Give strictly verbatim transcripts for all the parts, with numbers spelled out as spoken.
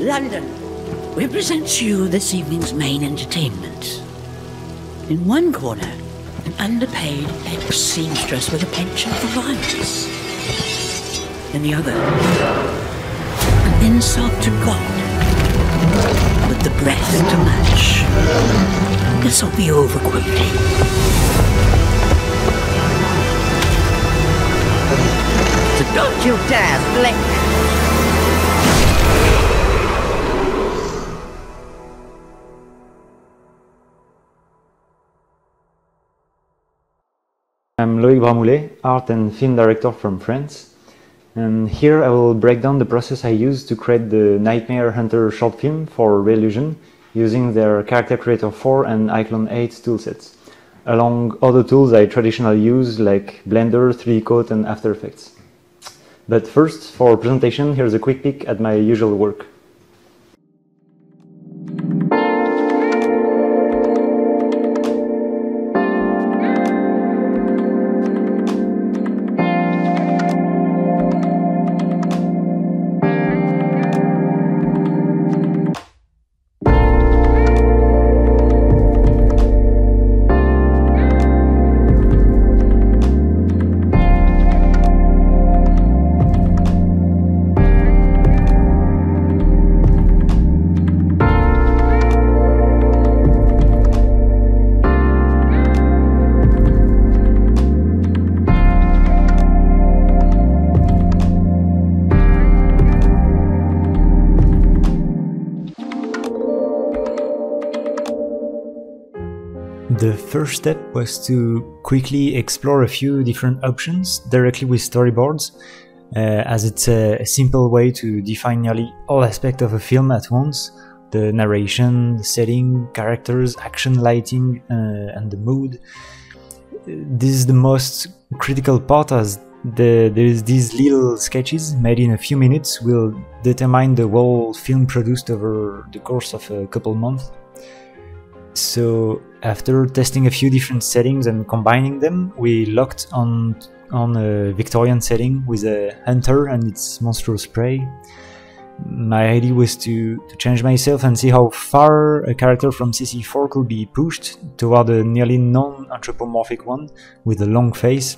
London, we present to you this evening's main entertainment. In one corner, an underpaid ex-seamstress with a penchant for violence. In the other, an insult to God with the breath to match. This will be over quickly. Don't you dare blink! I'm Loïc Bramoullé, art and film director from France. And here I will break down the process I used to create the Nightmare Hunter short film for Reallusion using their Character Creator four and iClone eight toolsets, along other tools I traditionally use like Blender, three D Coat and After Effects. But first, for presentation, here's a quick peek at my usual work. The first step was to quickly explore a few different options directly with storyboards, uh, as it's a simple way to define nearly all aspects of a film at once: the narration, the setting, characters, action, lighting, uh, and the mood. This is the most critical part, as the, there's these little sketches made in a few minutes will determine the whole film produced over the course of a couple months. So after testing a few different settings and combining them, we locked on, on a Victorian setting with a hunter and its monstrous prey. My idea was to, to change myself and see how far a character from C C four could be pushed toward a nearly non-anthropomorphic one with a long face,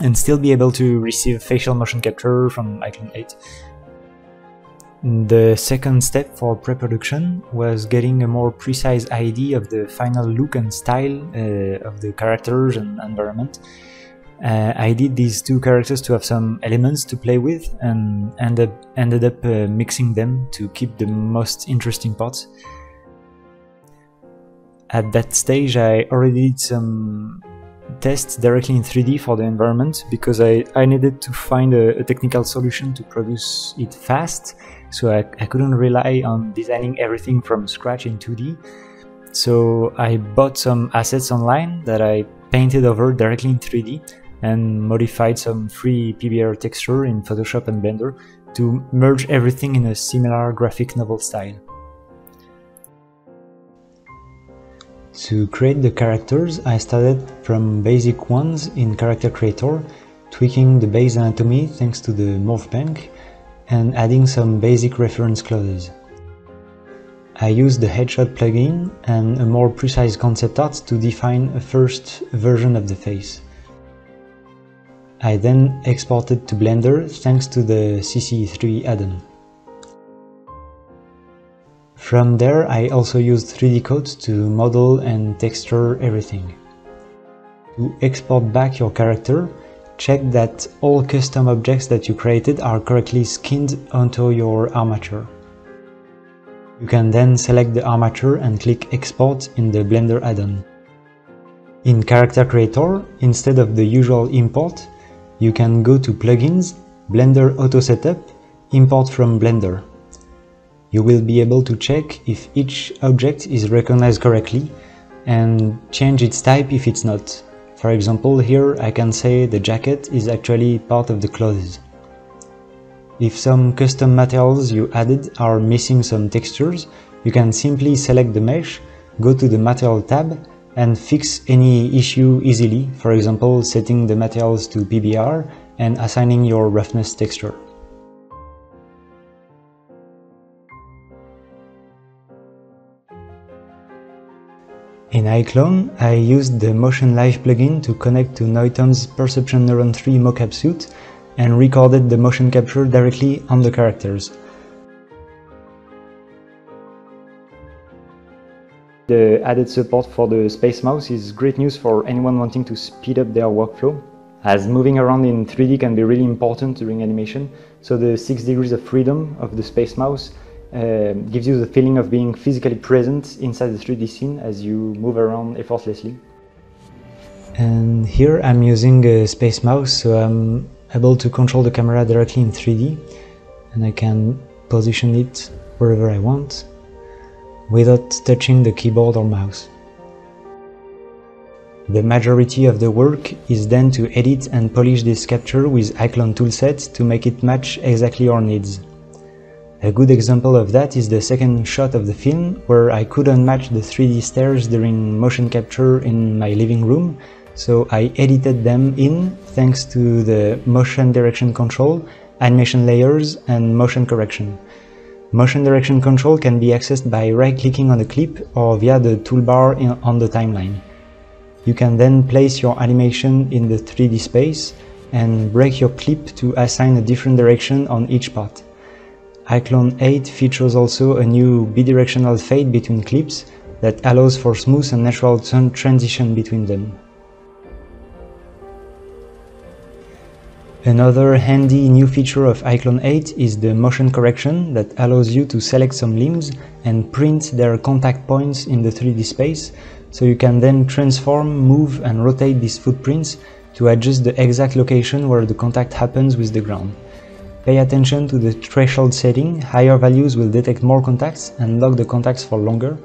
and still be able to receive facial motion capture from iClone eight. The second step for pre-production was getting a more precise idea of the final look and style uh, of the characters and environment. Uh, I did these two characters to have some elements to play with, and end up, ended up uh, mixing them to keep the most interesting parts. At that stage I already did some tests directly in three D for the environment, because I, I needed to find a, a technical solution to produce it fast, so I, I couldn't rely on designing everything from scratch in two D. So I bought some assets online that I painted over directly in three D and modified some free P B R texture in Photoshop and Blender to merge everything in a similar graphic novel style. To create the characters, I started from basic ones in Character Creator, tweaking the base anatomy thanks to the Morph Bank, and adding some basic reference clauses. I used the headshot plugin and a more precise concept art to define a first version of the face. I then exported to Blender thanks to the C C three add-on. From there, I also used three D Coat to model and texture everything. To export back your character, check that all custom objects that you created are correctly skinned onto your armature. You can then select the armature and click Export in the Blender add-on. In Character Creator, instead of the usual import, you can go to Plugins, Blender Auto Setup, Import from Blender. You will be able to check if each object is recognized correctly and change its type if it's not. For example, here I can say the jacket is actually part of the clothes. If some custom materials you added are missing some textures, you can simply select the mesh, go to the material tab and fix any issue easily, for example setting the materials to P B R and assigning your roughness texture. In iClone, I used the Motion Live plugin to connect to Neuton's Perception Neuron three mocap suit and recorded the motion capture directly on the characters. The added support for the SpaceMouse is great news for anyone wanting to speed up their workflow, as moving around in three D can be really important during animation, so the six degrees of freedom of the SpaceMouse uh, gives you the feeling of being physically present inside the three D scene as you move around effortlessly. And here I'm using a SpaceMouse, so I'm able to control the camera directly in three D, and I can position it wherever I want, without touching the keyboard or mouse. The majority of the work is done to edit and polish this capture with iClone toolset to make it match exactly our needs. A good example of that is the second shot of the film, where I couldn't match the three D stairs during motion capture in my living room, so I edited them in thanks to the motion direction control, animation layers and motion correction. Motion direction control can be accessed by right-clicking on the clip or via the toolbar in, on the timeline. You can then place your animation in the three D space and break your clip to assign a different direction on each part. iClone eight features also a new bidirectional fade between clips that allows for smooth and natural transition between them. Another handy new feature of iClone eight is the motion correction that allows you to select some limbs and print their contact points in the three D space, so you can then transform, move and rotate these footprints to adjust the exact location where the contact happens with the ground. Pay attention to the threshold setting, higher values will detect more contacts and lock the contacts for longer,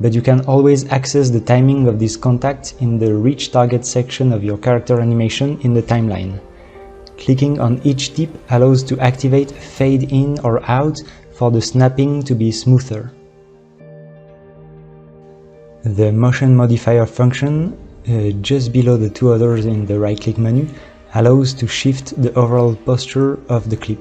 but you can always access the timing of these contacts in the Reach Target section of your character animation in the timeline. Clicking on each tip allows to activate fade in or out for the snapping to be smoother. The motion modifier function, uh, just below the two others in the right-click menu, allows to shift the overall posture of the clip.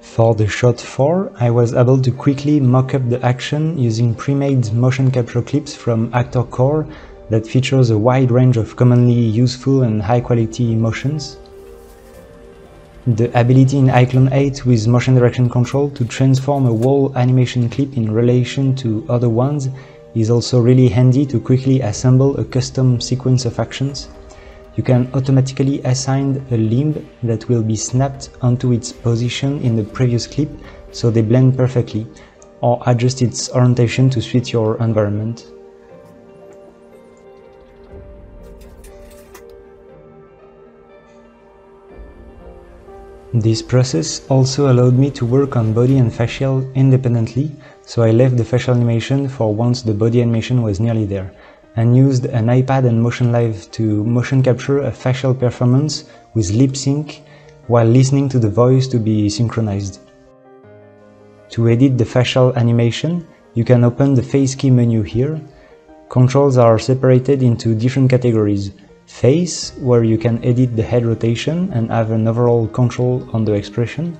For the shot four, I was able to quickly mock up the action using pre-made motion capture clips from Actor Core that features a wide range of commonly useful and high-quality motions. The ability in iClone eight with motion direction control to transform a wall animation clip in relation to other ones is also really handy to quickly assemble a custom sequence of actions. You can automatically assign a limb that will be snapped onto its position in the previous clip so they blend perfectly, or adjust its orientation to suit your environment. This process also allowed me to work on body and facial independently, so I left the facial animation for once the body animation was nearly there, and used an iPad and Motion Live to motion capture a facial performance with lip sync while listening to the voice to be synchronized. To edit the facial animation, you can open the Face Key menu here. Controls are separated into different categories. Face, where you can edit the head rotation and have an overall control on the expression.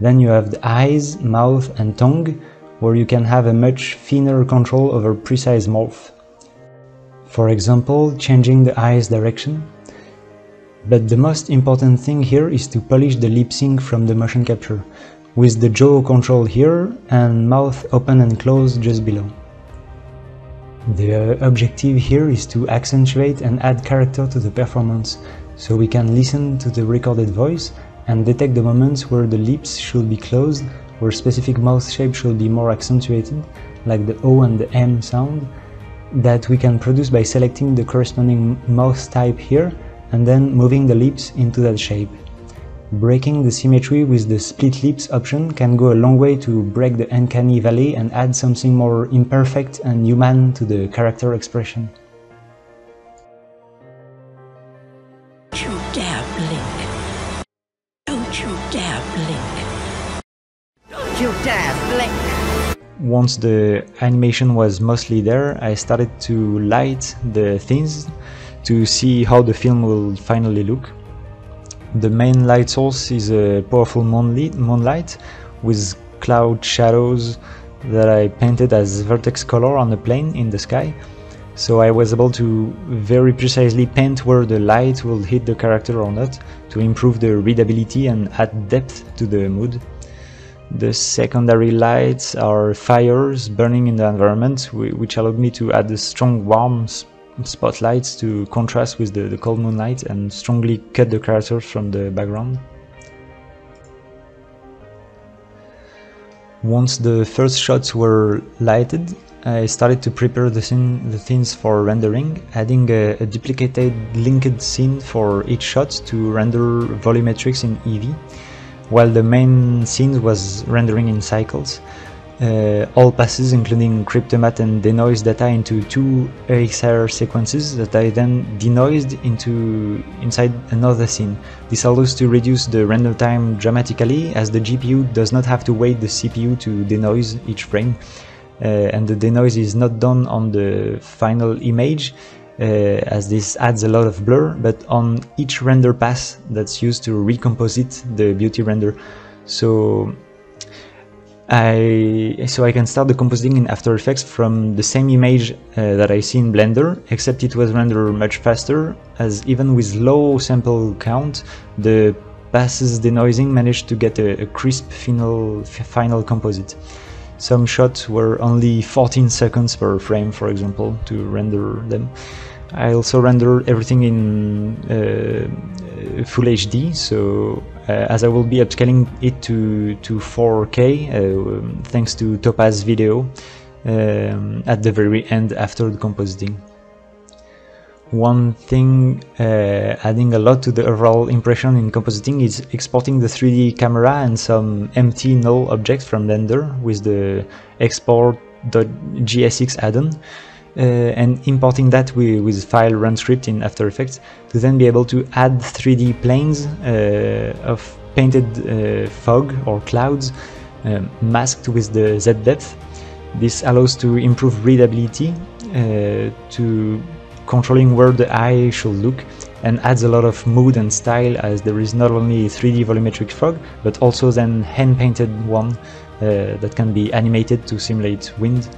Then you have the eyes, mouth and tongue, where you can have a much thinner control over precise morph. For example, changing the eye's direction. But the most important thing here is to polish the lip sync from the motion capture, with the jaw control here and mouth open and close just below. The objective here is to accentuate and add character to the performance, so we can listen to the recorded voice and detect the moments where the lips should be closed, where specific mouth shape should be more accentuated, like the O and the M sound, that we can produce by selecting the corresponding mouth type here and then moving the lips into that shape. Breaking the symmetry with the split lips option can go a long way to break the uncanny valley and add something more imperfect and human to the character expression. Don't you dare blink! Don't you dare blink! Don't you dare blink! Once the animation was mostly there, I started to light the things to see how the film will finally look. The main light source is a powerful moonlight with cloud shadows that I painted as vertex color on the plane in the sky, so I was able to very precisely paint where the light will hit the character or not, to improve the readability and add depth to the mood. The secondary lights are fires burning in the environment, which allowed me to add the strong warm spotlights to contrast with the, the cold moonlight and strongly cut the characters from the background. Once the first shots were lighted, I started to prepare the, scene, the scenes for rendering, adding a, a duplicated linked scene for each shot to render volumetrics in E V, while the main scene was rendering in Cycles. Uh, all passes, including Cryptomatte and denoise data, into two A X R sequences that I then denoised into inside another scene. This allows to reduce the render time dramatically, as the G P U does not have to wait the C P U to denoise each frame, uh, and the denoise is not done on the final image, uh, as this adds a lot of blur, but on each render pass that's used to recomposite the beauty render. So I, so I can start the compositing in After Effects from the same image uh, that I see in Blender, except it was rendered much faster, as even with low sample count, the passes denoising managed to get a, a crisp final, final composite. Some shots were only fourteen seconds per frame, for example, to render them. I also render everything in uh, Full H D, so uh, as I will be upscaling it to, to four K, uh, thanks to Topaz Video, um, at the very end after the compositing. One thing uh, adding a lot to the overall impression in compositing is exporting the three D camera and some empty null objects from Blender with the export dot G S X add-on. Uh, and importing that with, with file run script in After Effects to then be able to add three D planes uh, of painted uh, fog or clouds um, masked with the Z depth. This allows to improve readability uh, to controlling where the eye should look, and adds a lot of mood and style, as there is not only three D volumetric fog but also then hand painted one uh, that can be animated to simulate wind.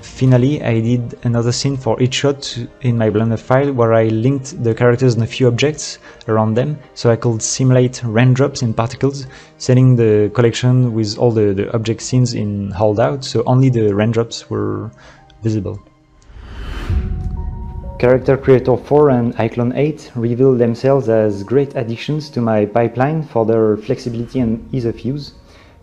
Finally, I did another scene for each shot in my Blender file, where I linked the characters and a few objects around them, so I could simulate raindrops and particles, setting the collection with all the, the object scenes in holdout, so only the raindrops were visible. Character Creator four and iClone eight reveal themselves as great additions to my pipeline for their flexibility and ease of use.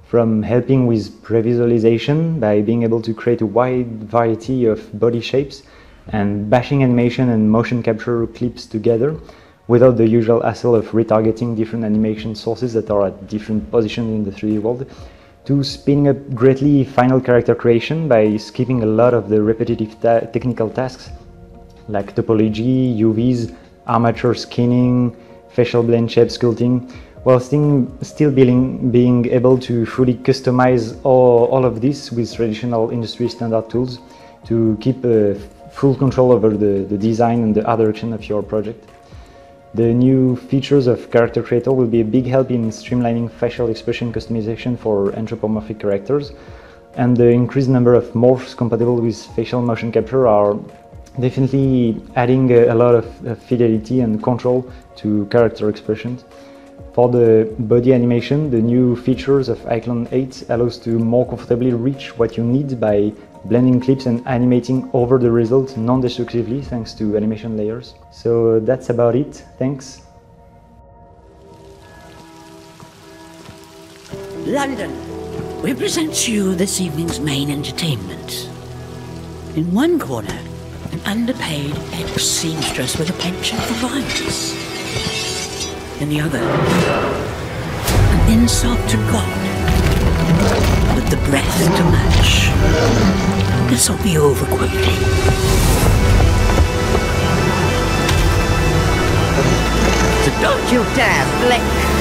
From helping with previsualization by being able to create a wide variety of body shapes and bashing animation and motion capture clips together without the usual hassle of retargeting different animation sources that are at different positions in the three D world, to speeding up greatly final character creation by skipping a lot of the repetitive ta technical tasks like topology, U Vs, armature skinning, facial blend shape sculpting, while still being, being able to fully customize all, all of this with traditional industry standard tools to keep uh, full control over the, the design and the art direction of your project. The new features of Character Creator will be a big help in streamlining facial expression customization for anthropomorphic characters, and the increased number of morphs compatible with facial motion capture are definitely adding a, a lot of fidelity and control to character expressions. For the body animation, the new features of iClone eight allows to more comfortably reach what you need by blending clips and animating over the result non-destructively thanks to animation layers. So that's about it, thanks. London, we present you this evening's main entertainment. In one corner, an underpaid ex-seamstress with a penchant for violence. In the other, an insult to God, with the breath to match. This'll be over quickly. So don't you dare blink!